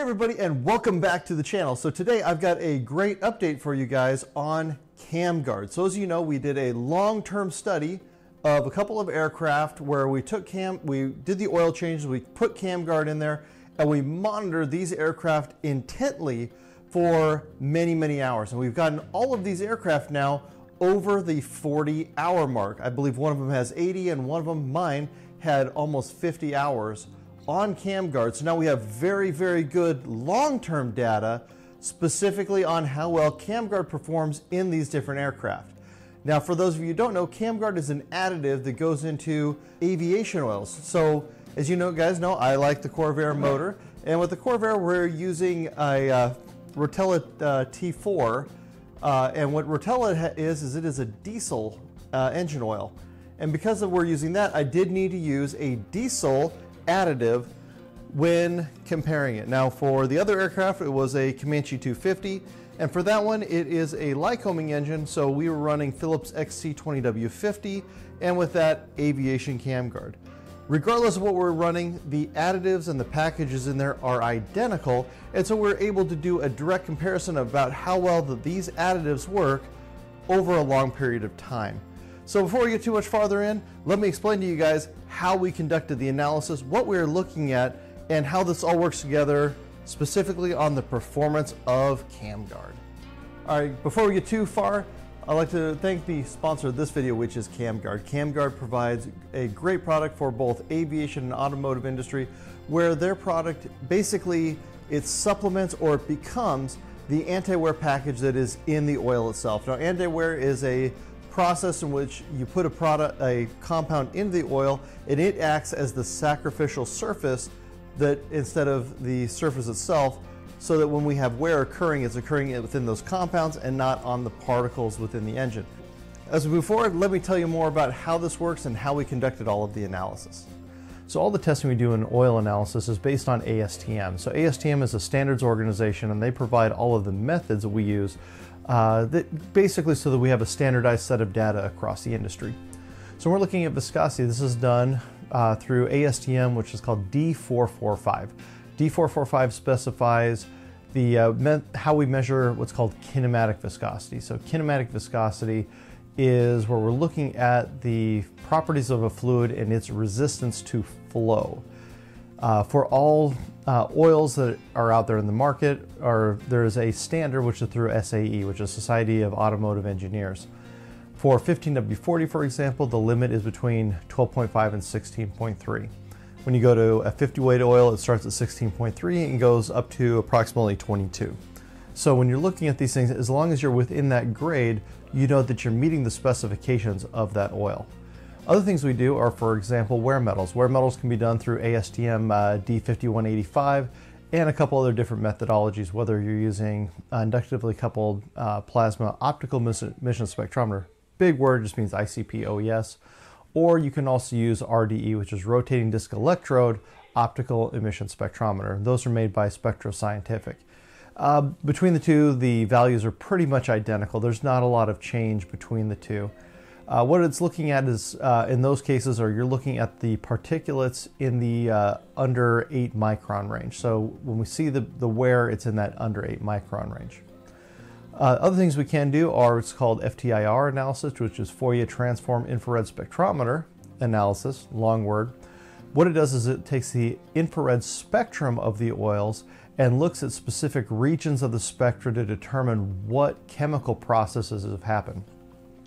Hey everybody, and welcome back to the channel. So today I've got a great update for you guys on CamGuard. So as you know, we did a long-term study of a couple of aircraft where we took we did the oil changes, we put CamGuard in there, and we monitored these aircraft intently for many, many hours. And we've gotten all of these aircraft now over the 40-hour mark. I believe one of them has 80 and one of them, mine, had almost 50 hours on CamGuard. So now we have very, very good long-term data specifically on how well CamGuard performs in these different aircraft. Now, for those of you who don't know, CamGuard is an additive that goes into aviation oils. So as you know, guys know, I like the Corvair motor. And with the Corvair, we're using a Rotella T4. And what Rotella is it is a diesel engine oil. And because we're using that, I did need to use a diesel additive when comparing it. Now for the other aircraft, it was a Comanche 250, and for that one it is a Lycoming engine, so we were running Philips XC20W50, and with that, aviation CamGuard. Regardless of what we're running, the additives and the packages in there are identical, and so we're able to do a direct comparison about how well these additives work over a long period of time. So before we get too much farther in, let me explain to you guys how we conducted the analysis, what we were looking at, and how this all works together specifically on the performance of CamGuard. All right, before we get too far, I'd like to thank the sponsor of this video, which is CamGuard. CamGuard provides a great product for both aviation and automotive industry, where their product basically, it supplements or it becomes the anti-wear package that is in the oil itself. Now, anti-wear is a process in which you put a compound in the oil, and it acts as the sacrificial surface that instead of the surface itself, so that when we have wear occurring, it's occurring within those compounds and not on the particles within the engine. As we move forward, let me tell you more about how this works and how we conducted all of the analysis. So all the testing we do in oil analysis is based on ASTM. So ASTM is a standards organization, and they provide all of the methods that we use that basically so that we have a standardized set of data across the industry. So we're looking at viscosity. This is done through ASTM, which is called D445. D445 specifies the how we measure what's called kinematic viscosity. So kinematic viscosity is where we're looking at the properties of a fluid and its resistance to flow. For all oils that are out there in the market, there is a standard, which is through SAE, which is Society of Automotive Engineers. For 15W40, for example, the limit is between 12.5 and 16.3. When you go to a 50 weight oil, it starts at 16.3 and goes up to approximately 22. So when you're looking at these things, as long as you're within that grade, you know that you're meeting the specifications of that oil. Other things we do are, for example, wear metals. Wear metals can be done through ASTM D5185 and a couple other different methodologies, whether you're using inductively coupled plasma optical emission spectrometer, big word, just means ICP-OES, or you can also use RDE, which is rotating disc electrode optical emission spectrometer. Those are made by Spectro Scientific. Between the two, the values are pretty much identical. There's not a lot of change between the two. What it's looking at is, in those cases, you're looking at the particulates in the under 8 micron range. So when we see the wear, it's in that under 8 micron range. Other things we can do are what's called FTIR analysis, which is Fourier Transform Infrared Spectrometer analysis, long word. What it does is it takes the infrared spectrum of the oils and looks at specific regions of the spectra to determine what chemical processes have happened.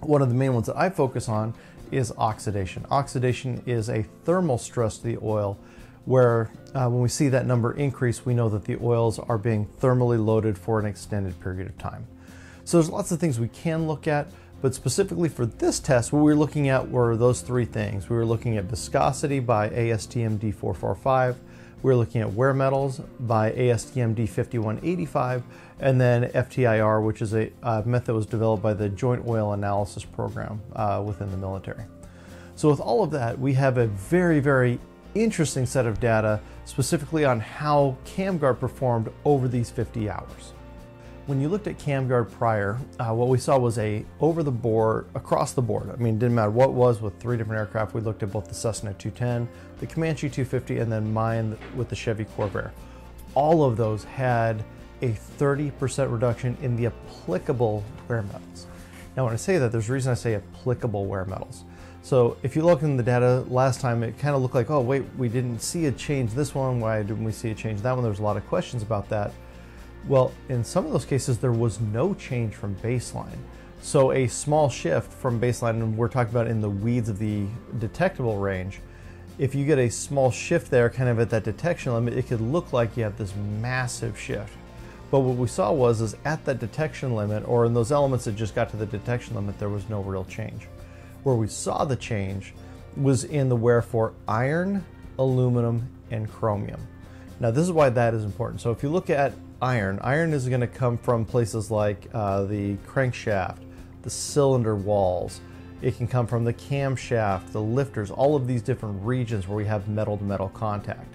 One of the main ones that I focus on is oxidation. Oxidation is a thermal stress to the oil, where when we see that number increase, we know that the oils are being thermally loaded for an extended period of time. So there's lots of things we can look at, but specifically for this test, what we were looking at were those three things. We were looking at viscosity by ASTM D445, we were looking at wear metals by ASTM D5185, and then FTIR, which is a method that was developed by the Joint Oil Analysis Program within the military. So with all of that, we have a very, very interesting set of data specifically on how CamGuard performed over these 50 hours. When you looked at CamGuard prior, what we saw was a across the board. I mean, it didn't matter what it was. With three different aircraft, we looked at both the Cessna 210, the Comanche 250, and then mine with the Chevy Corvair. all of those had a 30% reduction in the applicable wear metals. Now when I say that, there's a reason I say applicable wear metals. So if you look in the data last time, it kind of looked like, oh wait, we didn't see a change this one, why didn't we see a change that one? There's a lot of questions about that. Well, in some of those cases, there was no change from baseline. So a small shift from baseline, and we're talking about in the weeds of the detectable range, if you get a small shift there, kind of at that detection limit, it could look like you have this massive shift. But what we saw was, is at that detection limit, or in those elements that just got to the detection limit, there was no real change. Where we saw the change was in the wear for iron, aluminum, and chromium. Now this is why that is important. So if you look at iron, iron is going to come from places like the crankshaft, the cylinder walls. It can come from the camshaft, the lifters, all of these different regions where we have metal to metal contact.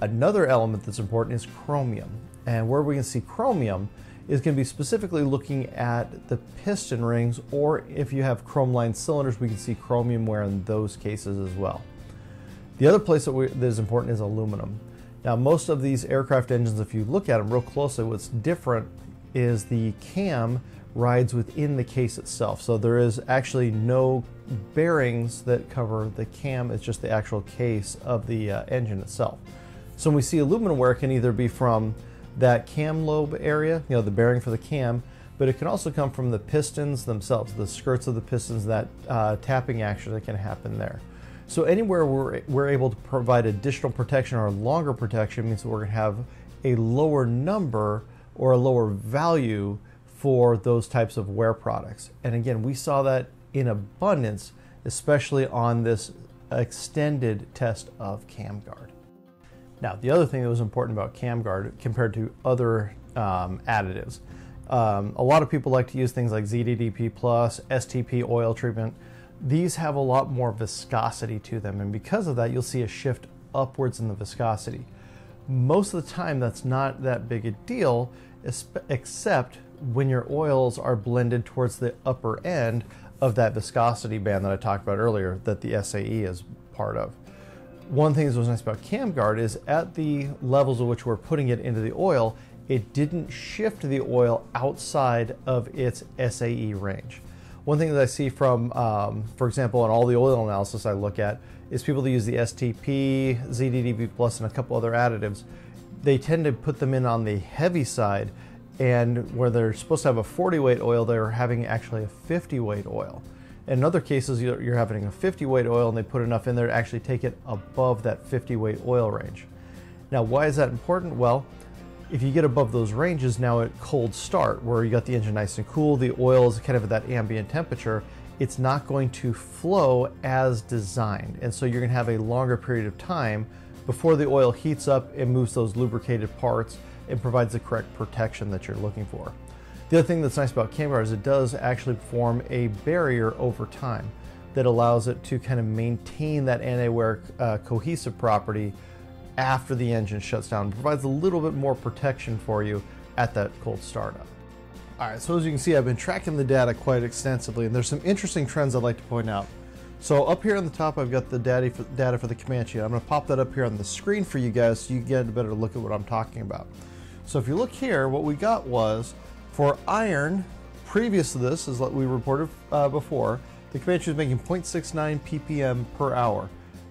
Another element that's important is chromium. And where we can see chromium is going to be specifically looking at the piston rings, or if you have chrome lined cylinders, we can see chromium wear in those cases as well. The other place that is important is aluminum. Now most of these aircraft engines, if you look at them real closely, what's different is the cam rides within the case itself. So there is actually no bearings that cover the cam, it's just the actual case of the engine itself. So when we see aluminum wear, it can either be from that cam lobe area, you know, the bearing for the cam, but it can also come from the pistons themselves, the skirts of the pistons, that tapping action that can happen there. So anywhere we're able to provide additional protection or longer protection means that we're going to have a lower number or a lower value for those types of wear products. And again, we saw that in abundance, especially on this extended test of CamGuard. Now, the other thing that was important about CamGuard compared to other additives, a lot of people like to use things like ZDDP+, STP oil treatment. These have a lot more viscosity to them, and because of that, you'll see a shift upwards in the viscosity. Most of the time, that's not that big a deal, except when your oils are blended towards the upper end of that viscosity band that I talked about earlier, that the SAE is part of. One thing that was nice about CamGuard is at the levels at which we're putting it into the oil, it didn't shift the oil outside of its SAE range. One thing that I see from, for example, on all the oil analysis I look at is people that use the STP, ZDDP+, and a couple other additives. They tend to put them in on the heavy side, and where they're supposed to have a 40 weight oil, they're having actually a 50 weight oil. In other cases, you're having a 50 weight oil and they put enough in there to actually take it above that 50 weight oil range. Now, why is that important? Well, if you get above those ranges, now at cold start, where you got the engine nice and cool, the oil is kind of at that ambient temperature, it's not going to flow as designed. And so you're going to have a longer period of time before the oil heats up and moves those lubricated parts and provides the correct protection that you're looking for. The other thing that's nice about CamGuard is it does actually form a barrier over time that allows it to kind of maintain that anti-wear cohesive property after the engine shuts down. It provides a little bit more protection for you at that cold startup. All right, so as you can see, I've been tracking the data quite extensively, and there's some interesting trends I'd like to point out. So up here on the top, I've got the data for the Comanche. I'm gonna pop that up here on the screen for you guys so you get a better look at what I'm talking about. So if you look here, what we got was for iron, previous to this is what we reported before, the Comanche was making 0.69 ppm per hour.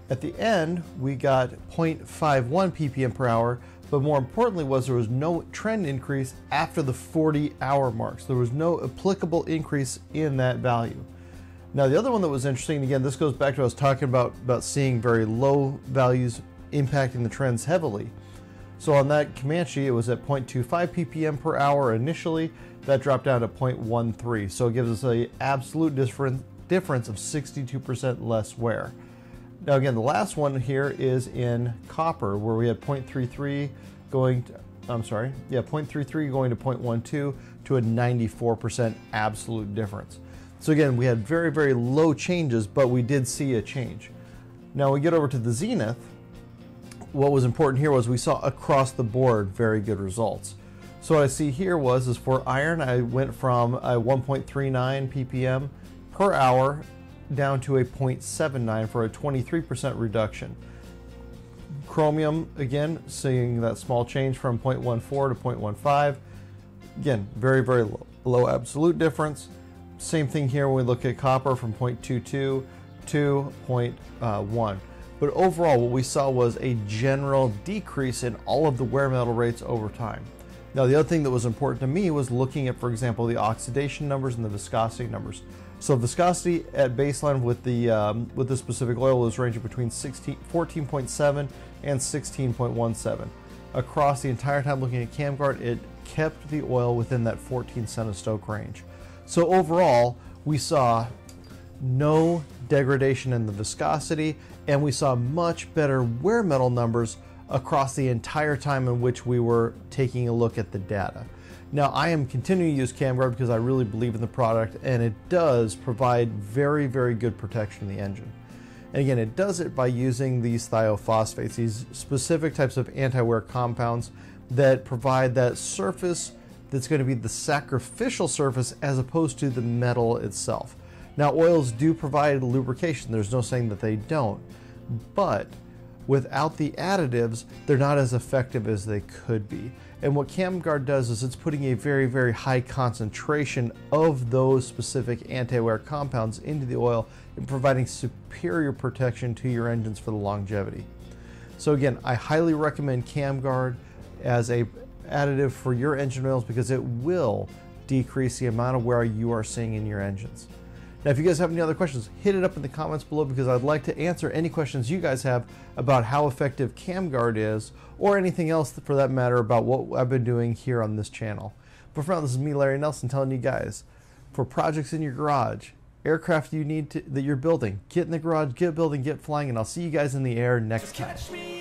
At the end, we got 0.51 ppm per hour, but more importantly was there was no trend increase after the 40-hour mark. So there was no applicable increase in that value. Now the other one that was interesting, again, this goes back to what I was talking about seeing very low values impacting the trends heavily. So on that Comanche, it was at 0.25 ppm per hour initially. That dropped down to 0.13. So it gives us an absolute difference of 62% less wear. Now again, the last one here is in copper, where we had 0.33 going to, 0.33 going to 0.12 to a 94% absolute difference. So again, we had very, very low changes, but we did see a change. Now we get over to the Zenith. What was important here was we saw across the board very good results. So what I see here is for iron, I went from a 1.39 ppm per hour down to a 0.79 for a 23% reduction. Chromium, again, seeing that small change from 0.14 to 0.15. Again, very, very low absolute difference. Same thing here when we look at copper from 0.22 to 0.1. But overall, what we saw was a general decrease in all of the wear metal rates over time. Now, the other thing that was important to me was looking at, for example, the oxidation numbers and the viscosity numbers. So viscosity at baseline with the specific oil was ranging between 14.7 and 16.17. Across the entire time looking at CamGuard, it kept the oil within that 14 centistoke range. So overall, we saw no degradation in the viscosity, and we saw much better wear metal numbers across the entire time in which we were taking a look at the data. Now, I am continuing to use CamGuard because I really believe in the product, and it does provide very, very good protection in the engine. And again, it does it by using these thiophosphates, these specific types of anti-wear compounds that provide that surface that's going to be the sacrificial surface as opposed to the metal itself. Now, oils do provide lubrication. There's no saying that they don't, but without the additives, they're not as effective as they could be. And what CamGuard does is it's putting a very, very high concentration of those specific anti-wear compounds into the oil and providing superior protection to your engines for the longevity. So again, I highly recommend CamGuard as an additive for your engine oils because it will decrease the amount of wear you are seeing in your engines. Now, if you guys have any other questions, hit it up in the comments below because I'd like to answer any questions you guys have about how effective CamGuard is or anything else for that matter about what I've been doing here on this channel. But for now, this is me, Larry Nelson, telling you guys, for projects in your garage, aircraft that you're building, get in the garage, get building, get flying, and I'll see you guys in the air next time.